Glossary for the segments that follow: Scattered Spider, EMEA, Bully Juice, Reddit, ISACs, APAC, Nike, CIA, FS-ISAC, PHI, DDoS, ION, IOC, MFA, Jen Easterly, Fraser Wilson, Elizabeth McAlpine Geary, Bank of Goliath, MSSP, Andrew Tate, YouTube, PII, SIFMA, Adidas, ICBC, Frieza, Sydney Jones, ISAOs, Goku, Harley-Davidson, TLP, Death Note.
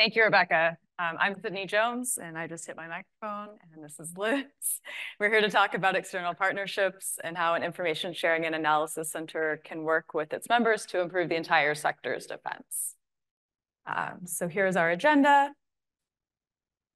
Thank you, Rebecca. I'm Sydney Jones, and I just hit my microphone, and this is Liz. We're here to talk about external partnerships and how an information sharing and analysis center can work with its members to improve the entire sector's defense. So here's our agenda.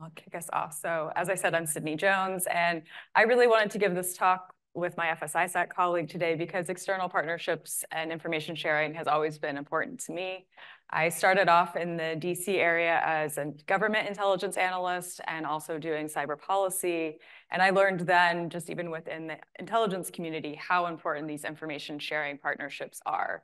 I'll kick us off. So as I said, I'm Sydney Jones, and I really wanted to give this talk with my FS-ISAC colleague today because external partnerships and information sharing has always been important to me. I started off in the DC area as a government intelligence analyst and also doing cyber policy. And I learned then, just even within the intelligence community, how important these information sharing partnerships are.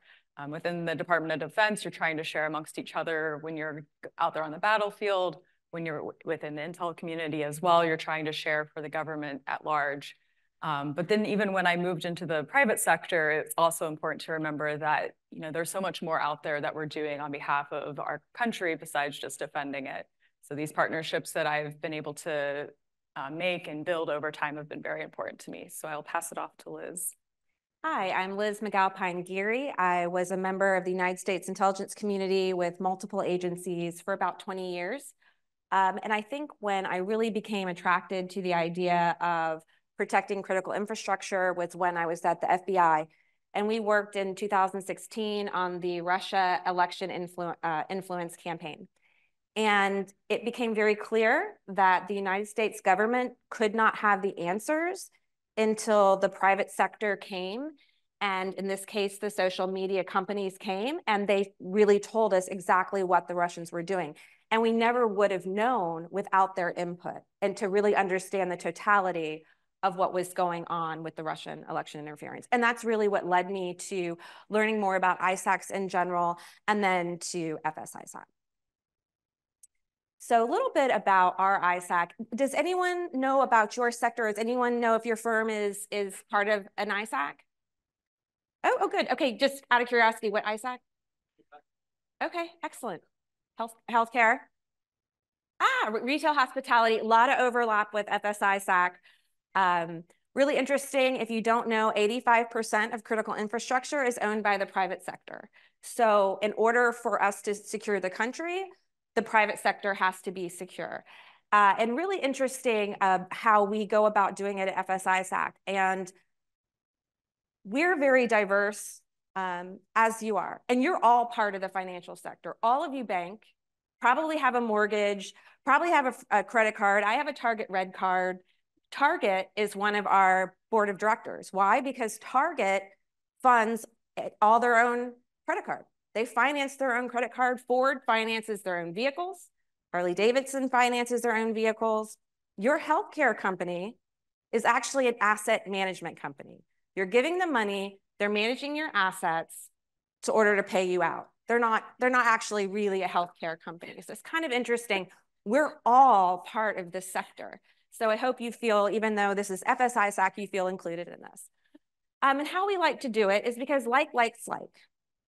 Within the Department of Defense, you're trying to share amongst each other when you're out there on the battlefield, when you're within the intel community as well, you're trying to share for the government at large. But then even when I moved into the private sector, it's also important to remember that, you know, there's so much more out there that we're doing on behalf of our country besides just defending it. So these partnerships that I've been able to make and build over time have been very important to me. So I'll pass it off to Liz. Hi, I'm Liz McAlpine Geary. I was a member of the United States intelligence community with multiple agencies for about 20 years. And I think when I really became attracted to the idea of protecting critical infrastructure was when I was at the FBI. And we worked in 2016 on the Russia election influence campaign. And it became very clear that the United States government could not have the answers until the private sector came. And in this case, the social media companies came and they really told us exactly what the Russians were doing. And we never would have known without their input and to really understand the totality of what was going on with the Russian election interference. And that's really what led me to learning more about ISACs in general, and then to FS-ISAC. So a little bit about our ISAC. Does anyone know about your sector? Does anyone know if your firm is part of an ISAC? Oh good, okay, just out of curiosity, what ISAC? Okay, excellent. Healthcare? Retail hospitality, a lot of overlap with FS-ISAC. Really interesting, if you don't know, 85% of critical infrastructure is owned by the private sector. So in order for us to secure the country, the private sector has to be secure. And really interesting how we go about doing it at FS-ISAC. And we're very diverse, as you are. And you're all part of the financial sector. All of you bank, probably have a mortgage, probably have a credit card. I have a Target Red card. Target is one of our board of directors. Why? Because Target funds all their own credit card. They finance their own credit card. Ford finances their own vehicles. Harley-Davidson finances their own vehicles. Your healthcare company is actually an asset management company. You're giving them money. They're managing your assets in order to pay you out. They're not actually really a healthcare company. So it's kind of interesting. We're all part of this sector. So I hope you feel, even though this is FS-ISAC, you feel included in this. And how we like to do it is because like likes like,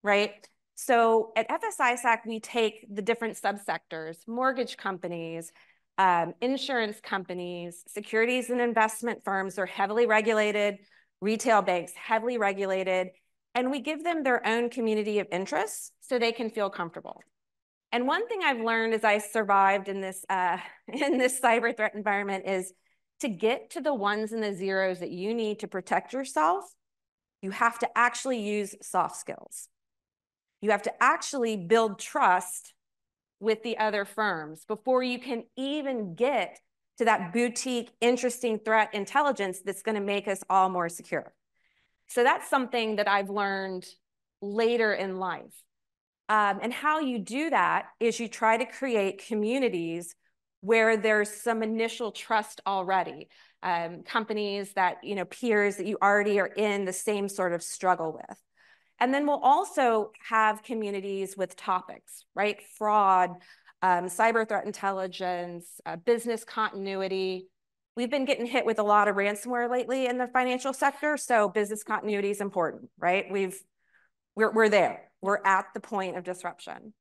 right? So at FS-ISAC, we take the different subsectors, mortgage companies, insurance companies, securities and investment firms are heavily regulated, retail banks heavily regulated, and we give them their own community of interests so they can feel comfortable. And one thing I've learned as I survived in this cyber threat environment is to get to the ones and the zeros that you need to protect yourself, you have to actually use soft skills. You have to actually build trust with the other firms before you can even get to that boutique, interesting threat intelligence that's going to make us all more secure. So that's something that I've learned later in life. And how you do that is you try to create communities where there's some initial trust already. Companies that, you know, peers that you already are in the same sort of struggle with. And then we'll also have communities with topics, right? Fraud, cyber threat intelligence, business continuity. We've been getting hit with a lot of ransomware lately in the financial sector, so business continuity is important, right? We're there. We're at the point of disruption.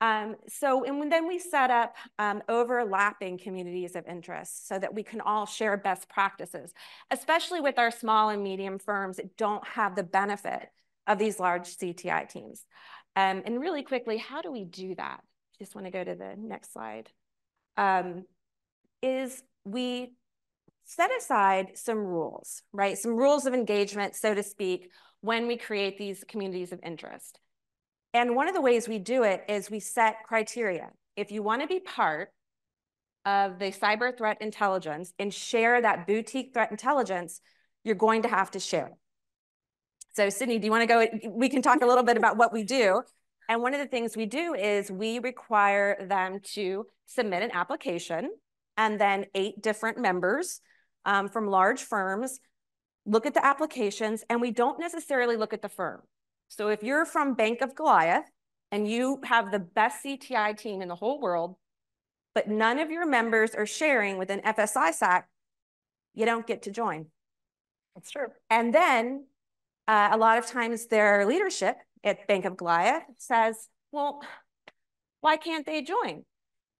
And then we set up overlapping communities of interest so that we can all share best practices, especially with our small and medium firms that don't have the benefit of these large CTI teams. And really quickly, how do we do that? just want to go to the next slide, is we set aside some rules, right? Some rules of engagement, so to speak, when we create these communities of interest. And one of the ways we do it is we set criteria. If you want to be part of the cyber threat intelligence and share that boutique threat intelligence, you're going to have to share it. So Sydney, do you want to go? We can talk a little bit about what we do. And one of the things we do is we require them to submit an application, and then 8 different members from large firms look at the applications, and we don't necessarily look at the firm. So if you're from Bank of Goliath and you have the best CTI team in the whole world, but none of your members are sharing with an FS-ISAC, you don't get to join. That's true. And then a lot of times their leadership at Bank of Goliath says, well, why can't they join?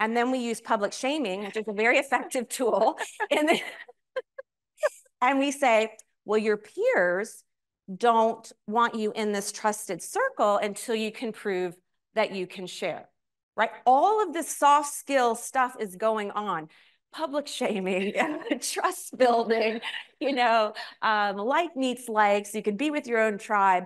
And then we use public shaming, which is a very effective tool. And we say, well, your peers don't want you in this trusted circle until you can prove that you can share, right? All of this soft skill stuff is going on. Public shaming, trust building, you know, like meets like, so you can be with your own tribe.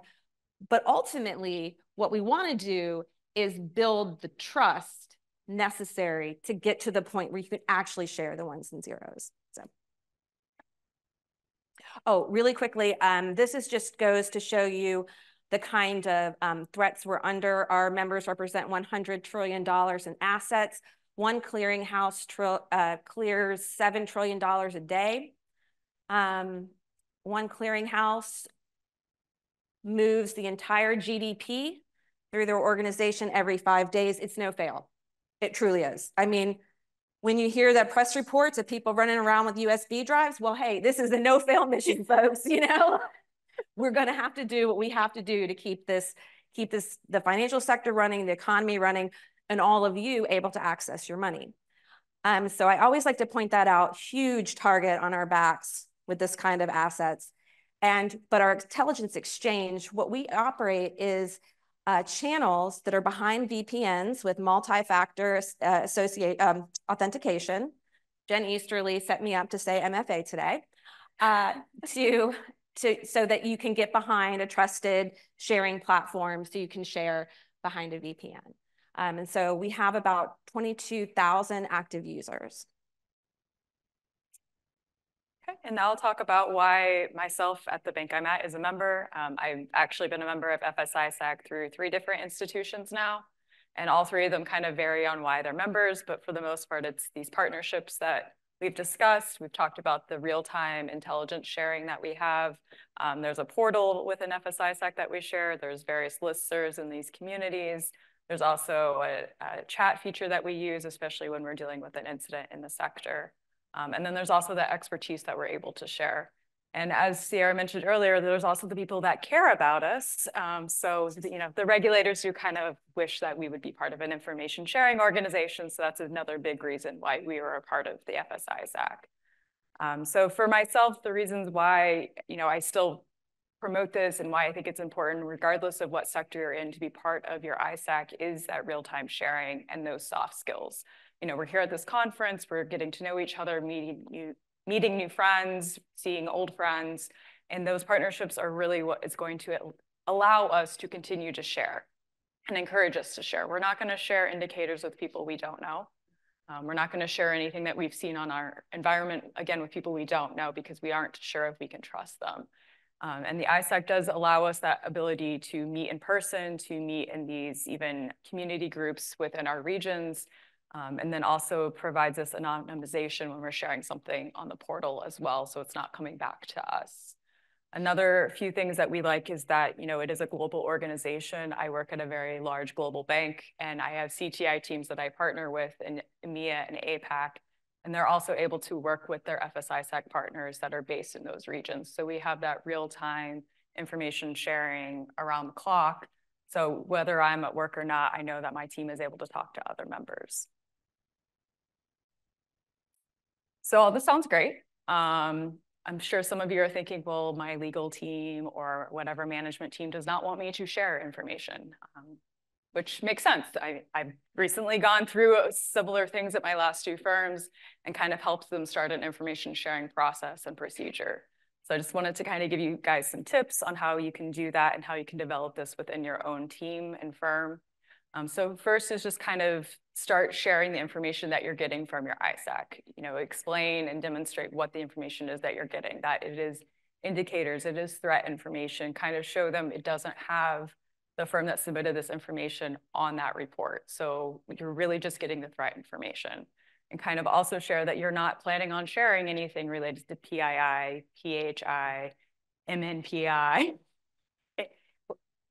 But ultimately, what we want to do is build the trust necessary to get to the point where you can actually share the ones and zeros. So, oh, really quickly, this is just goes to show you the kind of threats we're under. Our members represent $100 trillion in assets. One clearinghouse clears $7 trillion a day. One clearinghouse moves the entire GDP through their organization every 5 days. It's no fail. It truly is. I mean, when you hear that press reports of people running around with USB drives, well, hey, this is a no-fail mission, folks, you know? We're going to have to do what we have to do to keep the financial sector running, the economy running, and all of you able to access your money. So I always like to point that out, huge target on our backs with this kind of assets. But our intelligence exchange, what we operate is channels that are behind VPNs with multi-factor authentication. Jen Easterly set me up to say MFA today, so that you can get behind a trusted sharing platform so you can share behind a VPN. And so we have about 22,000 active users. Okay, and now I'll talk about why myself at the bank I'm at is a member. I've actually been a member of FS-ISAC through 3 different institutions now, and all 3 of them kind of vary on why they're members, but for the most part, it's these partnerships that we've discussed. We've talked about the real-time intelligence sharing that we have. There's a portal within FS-ISAC that we share. There's various listservs in these communities. There's also a chat feature that we use, especially when we're dealing with an incident in the sector. And then there's also the expertise that we're able to share. And as Sierra mentioned earlier, there's also the people that care about us. So, you know, the regulators who kind of wish that we would be part of an information sharing organization. So that's another big reason why we were a part of the FS-ISAC. So for myself, the reasons why, you know, I still promote this and why I think it's important, regardless of what sector you're in, to be part of your ISAC is that real-time sharing and those soft skills. You know, we're here at this conference, we're getting to know each other, meeting new friends, seeing old friends, and those partnerships are really what is going to allow us to continue to share and encourage us to share. We're not going to share indicators with people we don't know. We're not going to share anything that we've seen on our environment, again, with people we don't know, because we aren't sure if we can trust them. And the ISAC does allow us that ability to meet in person, to meet in these even community groups within our regions, and then also provides us anonymization when we're sharing something on the portal as well, so it's not coming back to us. Another few things that we like is that, you know, it is a global organization. I work at a very large global bank, and I have CTI teams that I partner with in EMEA and APAC. And they're also able to work with their FS-ISAC partners that are based in those regions. So we have that real-time information sharing around the clock. So whether I'm at work or not, I know that my team is able to talk to other members. So all this sounds great. I'm sure some of you are thinking, well, my legal team or whatever management team does not want me to share information. which makes sense. I've recently gone through similar things at my last two firms and kind of helped them start an information sharing process and procedure. So I just wanted to kind of give you guys some tips on how you can do that and how you can develop this within your own team and firm. So first is just kind of start sharing the information that you're getting from your ISAC. You know, explain and demonstrate what the information is that you're getting, that it is indicators, it is threat information, kind of show them it doesn't have the firm that submitted this information on that report. So you're really just getting the threat information. And kind of also share that you're not planning on sharing anything related to PII, PHI, MNPI,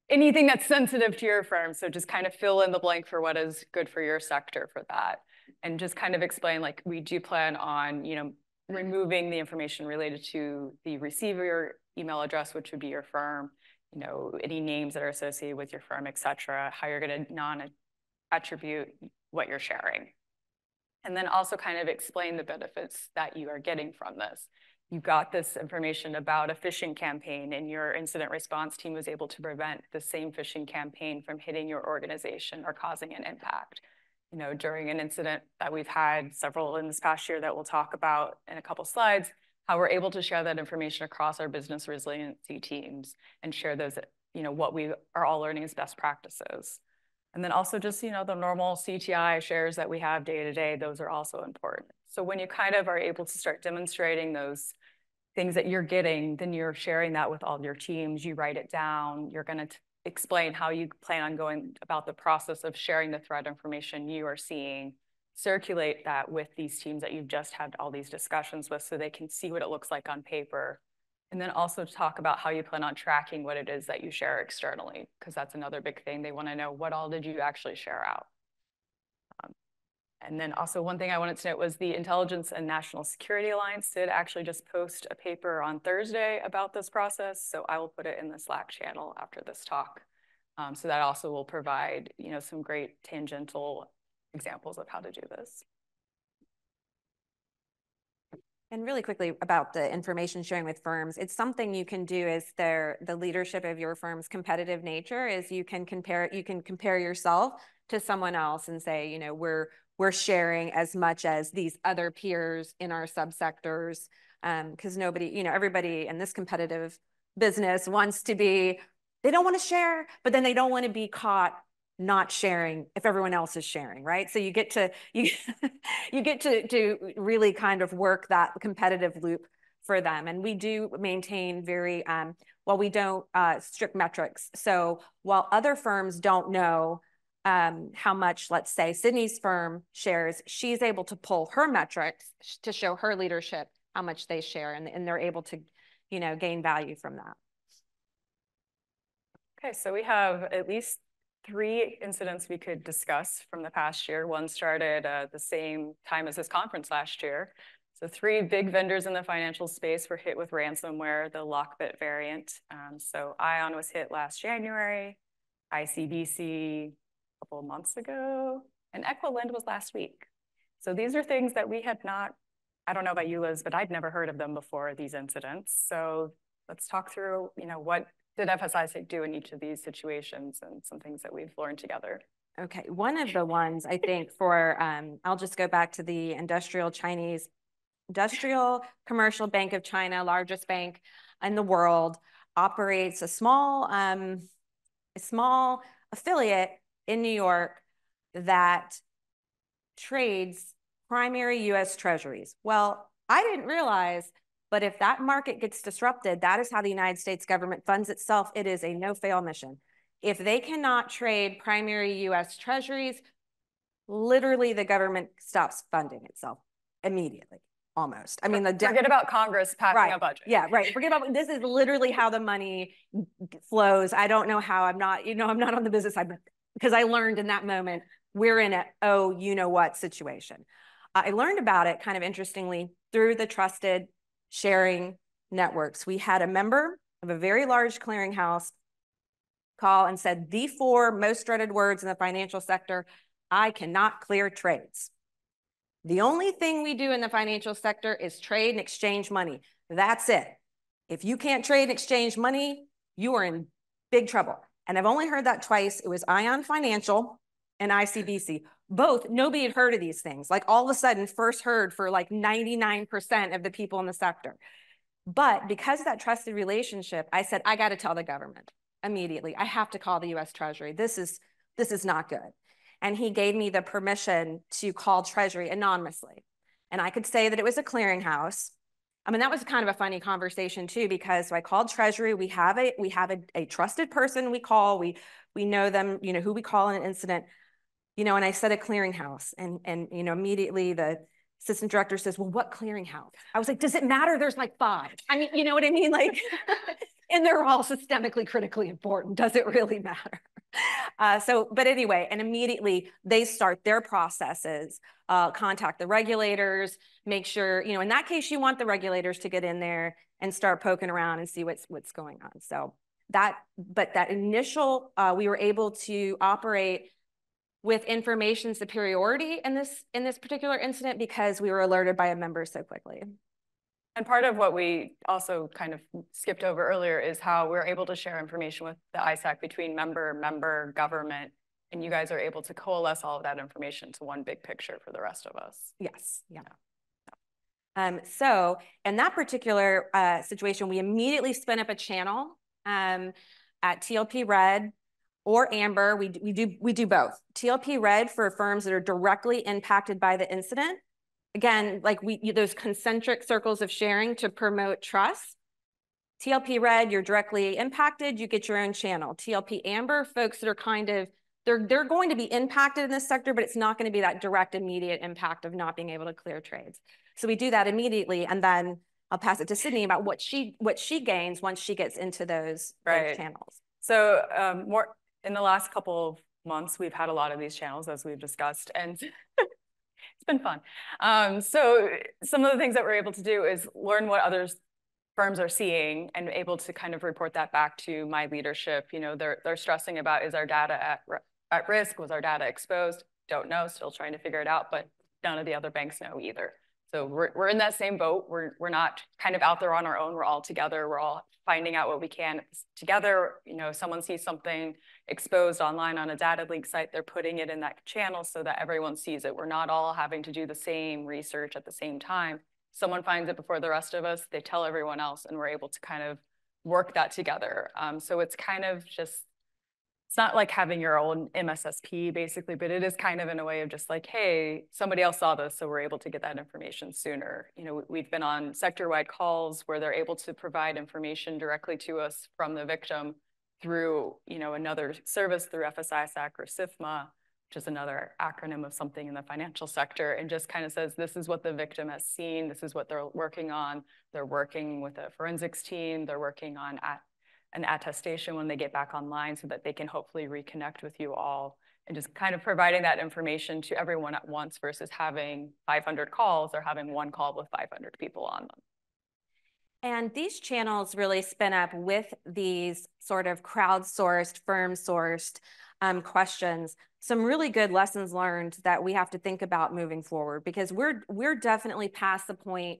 anything that's sensitive to your firm. So just kind of fill in the blank for what is good for your sector for that. And just kind of explain, like, we do plan on, you know, removing the information related to the receiver email address, which would be your firm, you know, any names that are associated with your firm, et cetera, how you're going to non-attribute what you're sharing. And then also kind of explain the benefits that you are getting from this. You got this information about a phishing campaign and your incident response team was able to prevent the same phishing campaign from hitting your organization or causing an impact. You know, during an incident that we've had several in this past year that we'll talk about in a couple slides, how we're able to share that information across our business resiliency teams and share those, you know, what we are all learning as best practices. And then also just, you know, the normal CTI shares that we have day to day, those are also important. So when you kind of are able to start demonstrating those things that you're getting, then you're sharing that with all your teams, you write it down, you're going to explain how you plan on going about the process of sharing the threat information you are seeing, circulate that with these teams that you've just had all these discussions with so they can see what it looks like on paper. And then also talk about how you plan on tracking what it is that you share externally, because that's another big thing. They want to know what all did you actually share out. And then also one thing I wanted to note was the Intelligence and National Security Alliance did actually just post a paper on Thursday about this process. So I will put it in the Slack channel after this talk. So that also will provide, you know, some great tangential examples of how to do this. And really quickly about the information sharing with firms, it's something you can do as the leadership of your firm's competitive nature is you can compare yourself to someone else and say, you know, we're sharing as much as these other peers in our subsectors, because nobody, you know, everybody in this competitive business wants to be, they don't want to share, but then they don't want to be caught not sharing if everyone else is sharing, right? So you get to really kind of work that competitive loop for them. And we do maintain very, well, we don't strict metrics. So while other firms don't know how much, let's say, Sydney's firm shares, she's able to pull her metrics to show her leadership how much they share, and they're able to, you know, gain value from that. Okay, so we have at least three incidents we could discuss from the past year. One started the same time as this conference last year. So three big vendors in the financial space were hit with ransomware, the Lockbit variant. So ION was hit last January, ICBC a couple of months ago, and EquiLend was last week. So these are things that we had not, I don't know about you, Liz, but I'd never heard of them before, these incidents. So let's talk through, you know, what did FS-ISAC do in each of these situations and some things that we've learned together? Okay, one of the ones I think for, I'll just go back to the Industrial Commercial Bank of China, largest bank in the world, operates a small affiliate in New York that trades primary US treasuries. Well, I didn't realize, but if that market gets disrupted, that is how the United States government funds itself. It is a no-fail mission. If they cannot trade primary U.S. treasuries, literally the government stops funding itself immediately, almost. I mean, forget about Congress passing a budget. Yeah, right. Forget about, this is literally how the money flows. I don't know how. I'm not on the business side, because I learned in that moment, we're in a oh-you-know-what situation. I learned about it, kind of interestingly, through the trusted sharing networks. We had a member of a very large clearinghouse call and said, the four most dreaded words in the financial sector, I cannot clear trades. The only thing we do in the financial sector is trade and exchange money. That's it. If you can't trade and exchange money, you are in big trouble. And I've only heard that twice. It was ION Financial and ICBC. Both, nobody had heard of these things. Like all of a sudden, first heard for like 99% of the people in the sector. But because of that trusted relationship, I said, I got to tell the government immediately. I have to call the US Treasury. This is not good. And he gave me the permission to call Treasury anonymously. And I could say that it was a clearinghouse. I mean, that was kind of a funny conversation too, because so I called Treasury. We have a trusted person we call. We know them, you know, who we call in an incident, you know, and I said a clearinghouse. And you know, immediately the assistant director says, well, what clearinghouse? I was like, does it matter? There's like 5. I mean, you know what I mean? Like, and they're all systemically critically important. Does it really matter? But anyway, and immediately they start their processes, contact the regulators, make sure, you know, in that case, you want the regulators to get in there and start poking around and see what's going on. So that, but that initial, we were able to operate with information superiority in this particular incident because we were alerted by a member so quickly. And part of what we also kind of skipped over earlier is how we're able to share information with the ISAC between member, government, and you guys are able to coalesce all of that information to one big picture for the rest of us. Yes, yeah. So in that particular situation, we immediately spin up a channel at TLP Red or Amber. We do both. TLP Red for firms that are directly impacted by the incident. Again, like those concentric circles of sharing to promote trust. TLP Red, you're directly impacted, you get your own channel. TLP Amber, folks that are kind of, they're going to be impacted in this sector, but it's not going to be that direct, immediate impact of not being able to clear trades. So we do that immediately, and then I'll pass it to Sydney about what she gains once she gets into those channels. So more in the last couple of months, we've had a lot of these channels as we've discussed, and it's been fun. So some of the things that we're able to do is learn what other firms are seeing and able to kind of report that back to my leadership. You know, they're stressing about, is our data at risk? Was our data exposed? Don't know, still trying to figure it out, but none of the other banks know either. So we're in that same boat. We're not kind of out there on our own. We're all together. We're all finding out what we can together. You know, someone sees something exposed online on a data leak site, they're putting it in that channel so that everyone sees it. We're not all having to do the same research at the same time. Someone finds it before the rest of us, they tell everyone else, and we're able to kind of work that together. So it's kind of just, it's not like having your own MSSP basically, but it is kind of in a way of just like, hey, somebody else saw this, so we're able to get that information sooner. You know, we've been on sector-wide calls where they're able to provide information directly to us from the victim through, you know, another service, through FS-ISAC or SIFMA, which is another acronym of something in the financial sector, and just kind of says, this is what the victim has seen, this is what they're working on. They're working with a forensics team, they're working on an attestation when they get back online so that they can hopefully reconnect with you all, and just kind of providing that information to everyone at once versus having 500 calls or having one call with 500 people on them. And these channels really spin up with these sort of crowdsourced, firm-sourced questions, some really good lessons learned that we have to think about moving forward, because we're definitely past the point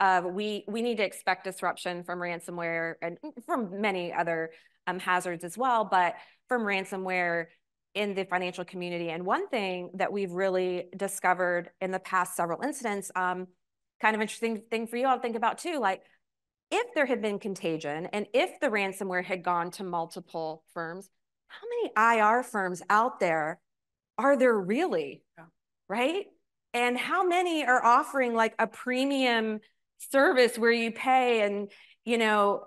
of we need to expect disruption from ransomware and from many other hazards as well, but from ransomware in the financial community. And one thing that we've really discovered in the past several incidents, kind of interesting thing for you all to think about too, like, if there had been contagion and if the ransomware had gone to multiple firms, how many IR firms out there are there really, right? And how many are offering like a premium service where you pay? And, you know,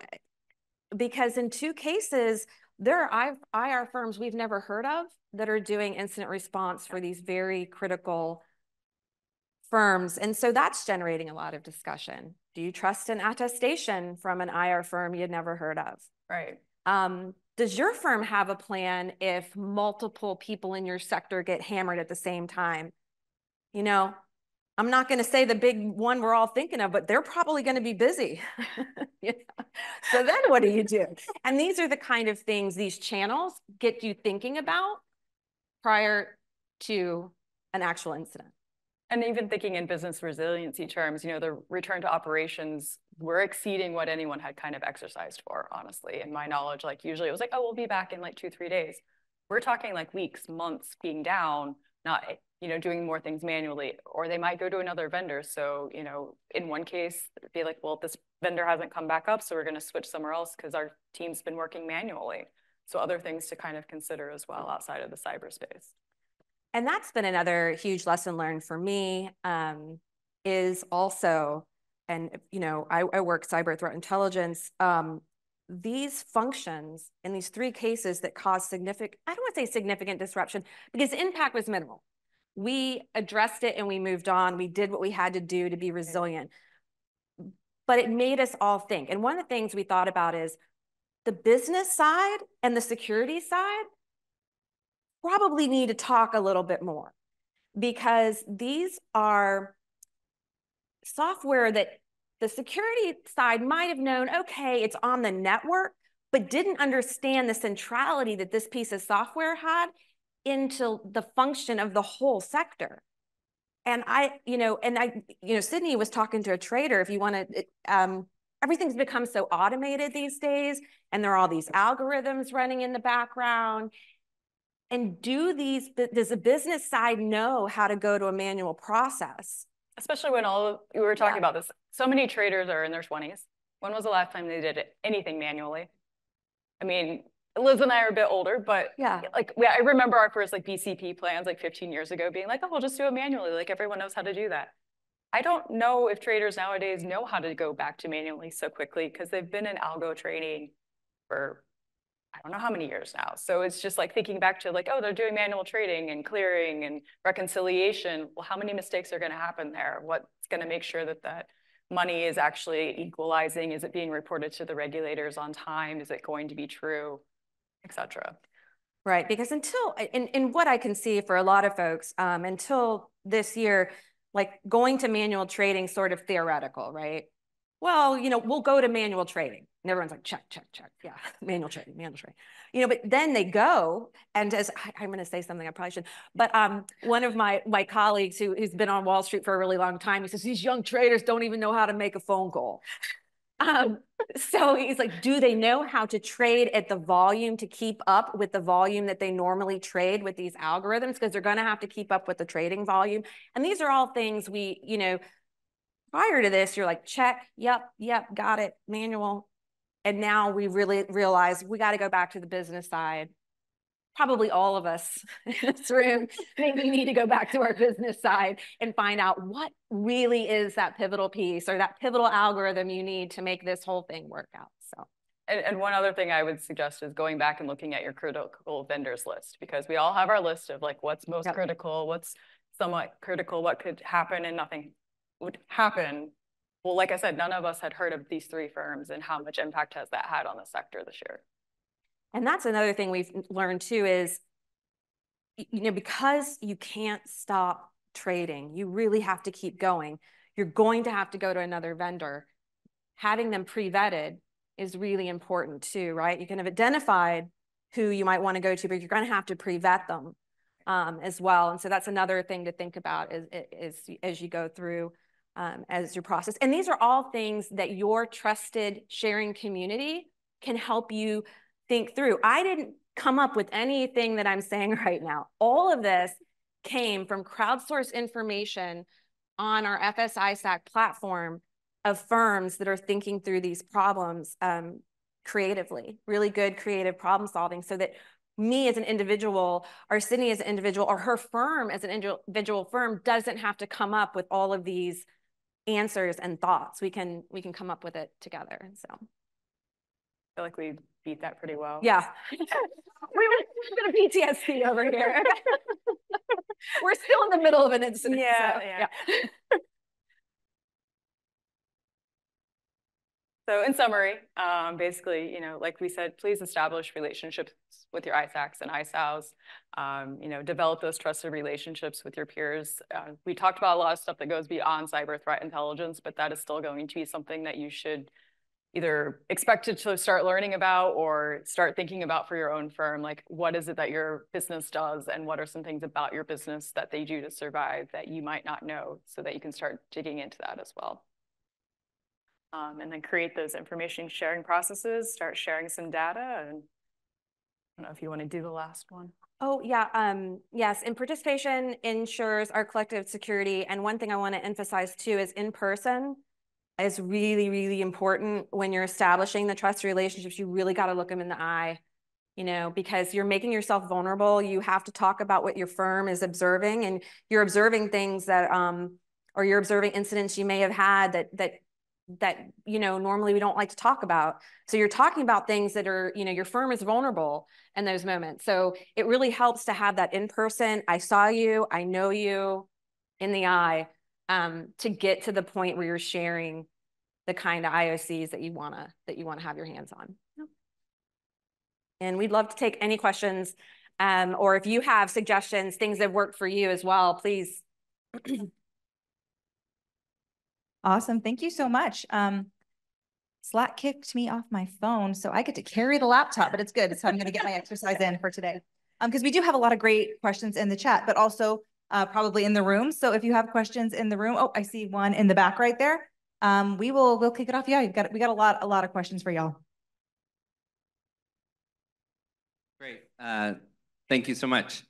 because in 2 cases, there are IR firms we've never heard of that are doing incident response for these very critical firms. And so that's generating a lot of discussion. Do you trust an attestation from an IR firm you'd never heard of? Right. Does your firm have a plan if multiple people in your sector get hammered at the same time? You know, I'm not going to say the big one we're all thinking of, but they're probably going to be busy. Yeah. So then what do you do? And these are the kind of things these channels get you thinking about prior to an actual incident. And even thinking in business resiliency terms, you know, the return to operations were exceeding what anyone had kind of exercised for, honestly. In my knowledge, like usually it was like, oh, we'll be back in like 2-3 days. We're talking like weeks, months being down, not, you know, doing more things manually, or they might go to another vendor. So, you know, in one case, it'd be like, well, this vendor hasn't come back up, so we're going to switch somewhere else because our team's been working manually. So other things to kind of consider as well outside of the cyberspace. And that's been another huge lesson learned for me, is also, and, you know, I work cyber threat intelligence. These functions in these three cases that caused significant, I don't want to say significant disruption, because the impact was minimal. We addressed it and we moved on. We did what we had to do to be resilient, but it made us all think. And one of the things we thought about is the business side and the security side probably need to talk a little bit more, because these are software that the security side might have known, okay, it's on the network, but didn't understand the centrality that this piece of software had into the function of the whole sector. And Sydney was talking to a trader, if you want to, everything's become so automated these days, and there are all these algorithms running in the background. And does the business side know how to go to a manual process? Especially when we were talking about this. So many traders are in their 20s. When was the last time they did anything manually? I mean, Liz and I are a bit older, but I remember our first like BCP plans like 15 years ago being like, oh, we'll just do it manually. Like everyone knows how to do that. I don't know if traders nowadays know how to go back to manually so quickly, because they've been in algo training for I don't know how many years now. So it's just like thinking back to like, oh, they're doing manual trading and clearing and reconciliation. Well, how many mistakes are going to happen there? What's going to make sure that that money is actually equalizing? Is it being reported to the regulators on time? Is it going to be true, et cetera? Right, because until, in what I can see for a lot of folks, until this year, like going to manual trading sort of theoretical, right? Well, you know, we'll go to manual trading. And everyone's like, check, check, check. Yeah, manual trading. You know, but then they go, and as I'm going to say something I probably shouldn't, but one of my colleagues who's been on Wall Street for a really long time, he says, these young traders don't even know how to make a phone call. So he's like, do they know how to trade at the volume to keep up with the volume that they normally trade with these algorithms? Because they're going to have to keep up with the trading volume. And these are all things we, you know, prior to this, you're like, check, yep, got it, manual. And now we really realize we got to go back to the business side. Probably all of us in this room think we need to go back to our business side and find out what really is that pivotal piece or that pivotal algorithm you need to make this whole thing work out. So, and one other thing I would suggest is going back and looking at your critical vendors list, because we all have our list of like what's most critical, what's somewhat critical, what could happen, and nothing would happen. Well, like I said, none of us had heard of these three firms, and how much impact has that had on the sector this year? And that's another thing we've learned too is, you know, because you can't stop trading, you really have to keep going. You're going to have to go to another vendor. Having them pre-vetted is really important too, right? You can have identified who you might want to go to, but you're going to have to pre-vet them as well. And so that's another thing to think about is as you go through as your process. And these are all things that your trusted sharing community can help you think through. I didn't come up with anything that I'm saying right now. All of this came from crowdsourced information on our FS-ISAC platform of firms that are thinking through these problems creatively, really good creative problem solving, so that me as an individual, or Sydney as an individual, or her firm as an individual firm doesn't have to come up with all of these answers and thoughts. We can come up with it together. So I feel like we beat that pretty well. Yeah. We were going to PTSD over here. We're still in the middle of an incident. Yeah. So in summary, basically, you know, like we said, please establish relationships with your ISACs and ISAOs, you know, develop those trusted relationships with your peers. We talked about a lot of stuff that goes beyond cyber threat intelligence, but that is still going to be something that you should either expected to start learning about or start thinking about for your own firm? Like, what is it that your business does, and what are some things about your business that they do to survive that you might not know, so that you can start digging into that as well? And then create those information sharing processes, start sharing some data. And I don't know if you want to do the last one. Oh, yeah. Yes. And participation ensures our collective security. And one thing I want to emphasize too is in person is really, really important when you're establishing the trust relationships. You really got to look them in the eye, you know, because you're making yourself vulnerable. You have to talk about what your firm is observing, and you're observing things that, or you're observing incidents you may have had that you know, normally we don't like to talk about. So you're talking about things that are, you know, your firm is vulnerable in those moments. So it really helps to have that in person, I saw you, I know you, in the eye, to get to the point where you're sharing the kind of IOCs that you wanna have your hands on. Yep. And we'd love to take any questions, or if you have suggestions, things that work for you as well, please. Awesome. Thank you so much. Slack kicked me off my phone, so I get to carry the laptop, but it's good. So I'm going to get my exercise in for today, because we do have a lot of great questions in the chat, but also probably in the room. So if you have questions in the room, oh, I see one in the back right there. We'll kick it off. Yeah, we got a lot of questions for y'all. Great. Thank you so much.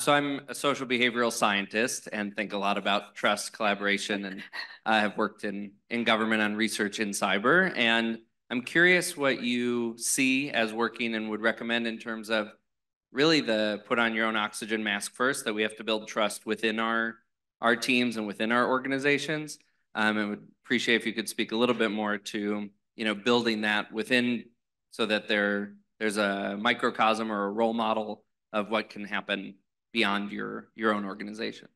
So I'm a social behavioral scientist and think a lot about trust, collaboration, and I have worked in government on research in cyber. And I'm curious what you see as working and would recommend in terms of really the put on your own oxygen mask first, that we have to build trust within our teams and within our organizations. I would appreciate if you could speak a little bit more to, you know, building that within, so that there's a microcosm or a role model of what can happen beyond your own organization.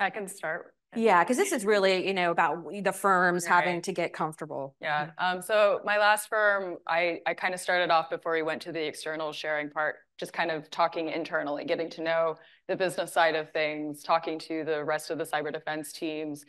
I can start. Yeah, because this is really, you know, about the firms having to get comfortable. Yeah, so my last firm, I kind of started off before we went to the external sharing part, just kind of talking internally, getting to know the business side of things, talking to the rest of the cyber defense teams,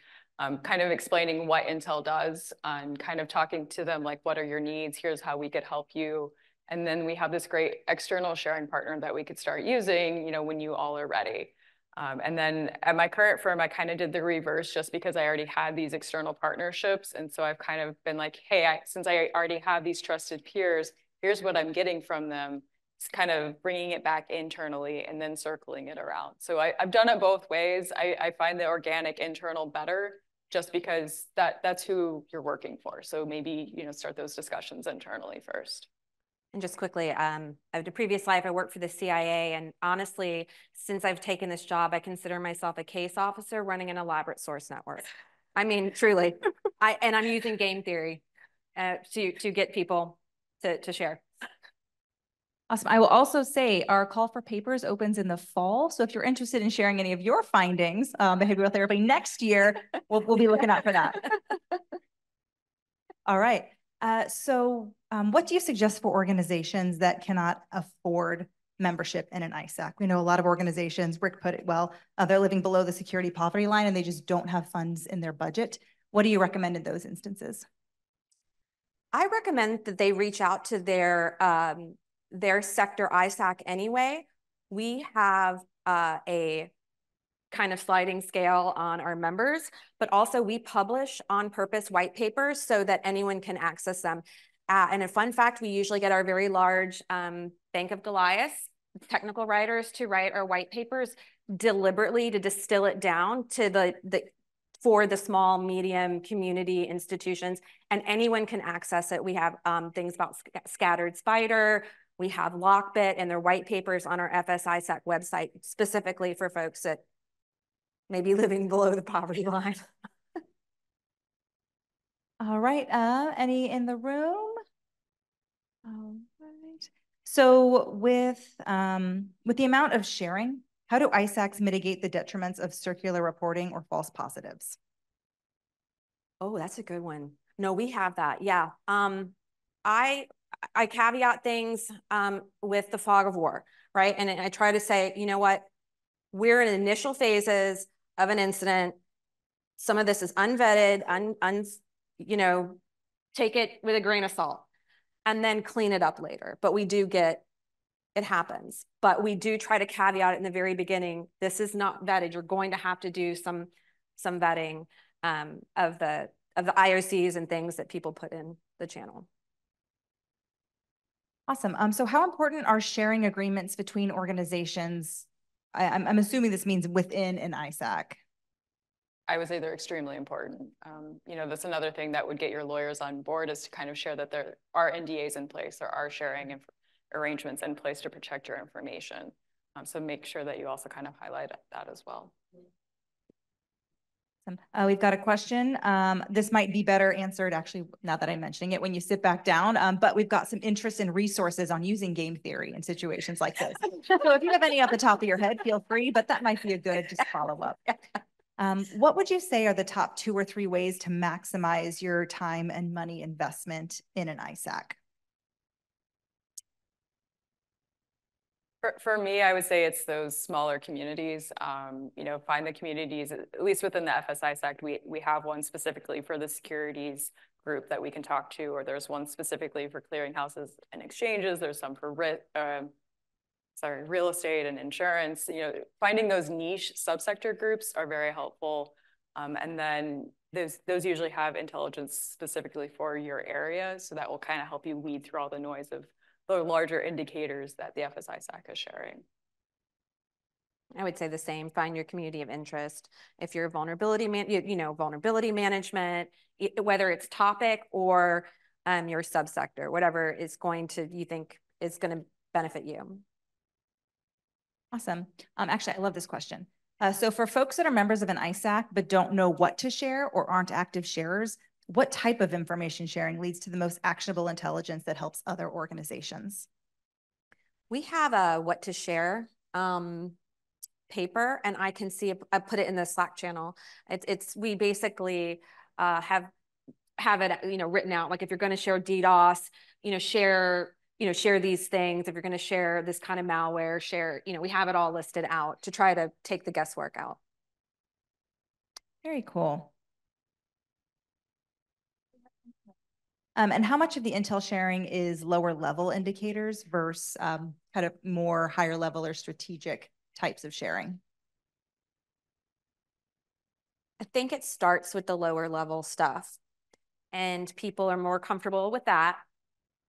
kind of explaining what Intel does, and kind of talking to them like, what are your needs? Here's how we could help you. And then we have this great external sharing partner that we could start using, you know, when you all are ready. And then at my current firm, I kind of did the reverse, just because I already had these external partnerships. And so I've kind of been like, hey, since I already have these trusted peers, here's what I'm getting from them. It's kind of bringing it back internally and then circling it around. So I've done it both ways. I find the organic internal better, just because that's who you're working for. So maybe, you know, start those discussions internally first. And just quickly, in a previous life, I worked for the CIA. And honestly, since I've taken this job, I consider myself a case officer running an elaborate source network. I mean, truly. And I'm using game theory to get people to share. Awesome. I will also say our call for papers opens in the fall. So if you're interested in sharing any of your findings, behavioral therapy next year, we'll be looking out for that. All right. What do you suggest for organizations that cannot afford membership in an ISAC? We know a lot of organizations, Rick put it well, they're living below the security poverty line and they just don't have funds in their budget. What do you recommend in those instances? I recommend that they reach out to their sector ISAC anyway. We have a kind of sliding scale on our members, but also we publish on purpose white papers so that anyone can access them. And a fun fact, we usually get our very large Bank of Goliath technical writers to write our white papers deliberately to distill it down to for the small, medium community institutions, and anyone can access it. We have things about Scattered Spider, we have Lockbit, and their white papers on our FS-ISAC website specifically for folks that maybe living below the poverty line. All right, any in the room? All right. So with the amount of sharing, how do ISACs mitigate the detriments of circular reporting or false positives? Oh, that's a good one. No, we have that, yeah. I caveat things with the fog of war, right? And I try to say, you know what? We're in initial phases of an incident. Some of this is unvetted, you know, take it with a grain of salt and then clean it up later. But we do get, it happens. But we do try to caveat it in the very beginning. This is not vetted. You're going to have to do some vetting of the IOCs and things that people put in the channel. Awesome. So how important are sharing agreements between organizations? I'm assuming this means within an ISAC. I would say they're extremely important. You know, that's another thing that would get your lawyers on board, is to kind of share that there are NDAs in place, there are sharing arrangements in place to protect your information. So make sure that you also kind of highlight that as well. We've got a question. This might be better answered, actually, now that I'm mentioning it, when you sit back down, but we've got some interest and resources on using game theory in situations like this. So if you have any off the top of your head, feel free, but that might be a good just follow up. What would you say are the top 2 or 3 ways to maximize your time and money investment in an ISAC? For me, I would say it's those smaller communities. You know, find the communities, at least within the FS-ISAC, we have one specifically for the securities group that we can talk to, or there's one specifically for clearinghouses and exchanges. There's some for real estate and insurance. You know, finding those niche subsector groups are very helpful. And then those usually have intelligence specifically for your area. So that will kind of help you weed through all the noise of the larger indicators that the FS-ISAC is sharing. I would say the same. Find your community of interest. If you're vulnerability management, whether it's topic or your subsector, whatever is going to, you think is going to benefit you. Awesome. Actually, I love this question. So for folks that are members of an ISAC but don't know what to share or aren't active sharers, what type of information sharing leads to the most actionable intelligence that helps other organizations? We have a what to share paper, and I can see, I put it in the Slack channel. We basically have it, you know, written out. Like if you're going to share DDoS, you know, share these things. If you're going to share this kind of malware, share, you know, we have it all listed out to try to take the guesswork out. Very cool. And how much of the intel sharing is lower level indicators versus kind of more higher level or strategic types of sharing? I think it starts with the lower level stuff, and people are more comfortable with that,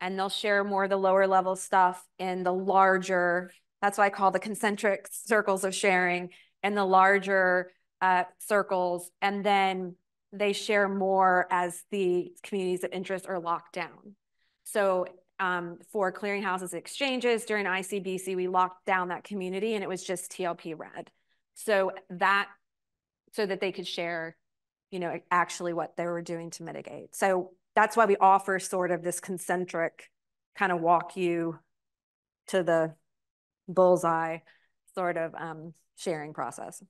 and they'll share more of the lower level stuff in the larger, that's what I call the concentric circles of sharing, and the larger circles, and then they share more as the communities of interest are locked down. So for clearinghouses, exchanges, during ICBC, we locked down that community, and it was just TLP red. So that they could share, you know, actually what they were doing to mitigate. So that's why we offer sort of this concentric kind of walk you to the bullseye sort of sharing process.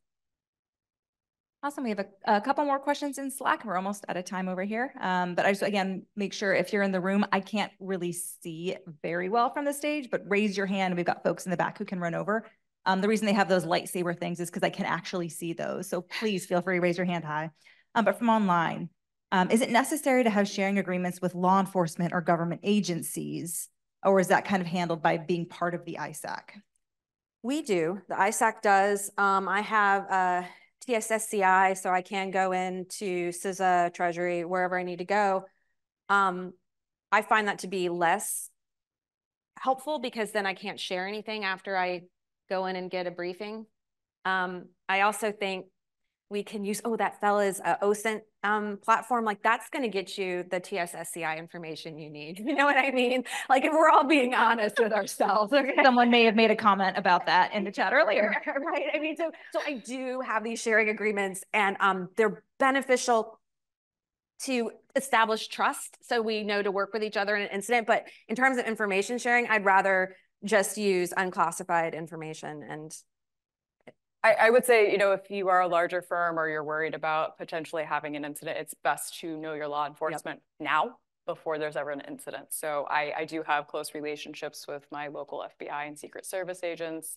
Awesome. We have a couple more questions in Slack. We're almost out of time over here. But I just, again, make sure if you're in the room, I can't really see very well from the stage, but raise your hand. We've got folks in the back who can run over. The reason they have those lightsaber things is because I can actually see those. So please feel free to raise your hand high. But from online, is it necessary to have sharing agreements with law enforcement or government agencies, or is that kind of handled by being part of the ISAC? We do. The ISAC does. I have TSSCI, so I can go into CISA, Treasury, wherever I need to go. I find that to be less helpful, because then I can't share anything after I go in and get a briefing. I also think we can use, that fella's OSINT platform, like that's going to get you the TSSCI information you need. You know what I mean? Like if we're all being honest with ourselves. Okay? Someone may have made a comment about that in the chat earlier. Right? I mean, so I do have these sharing agreements, and they're beneficial to establish trust, so we know to work with each other in an incident. But in terms of information sharing, I'd rather just use unclassified information. And I would say, you know, if you are a larger firm or you're worried about potentially having an incident, it's best to know your law enforcement now before there's ever an incident. So I do have close relationships with my local FBI and Secret Service agents,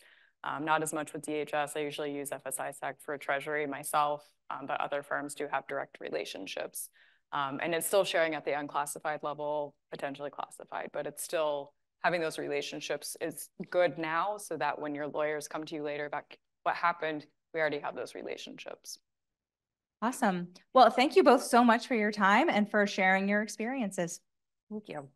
not as much with DHS. I usually use FS-ISAC for Treasury myself, but other firms do have direct relationships. And it's still sharing at the unclassified level, potentially classified, but it's still having those relationships is good now so that when your lawyers come to you later about what happened, we already have those relationships. Awesome. Well, thank you both so much for your time and for sharing your experiences. Thank you.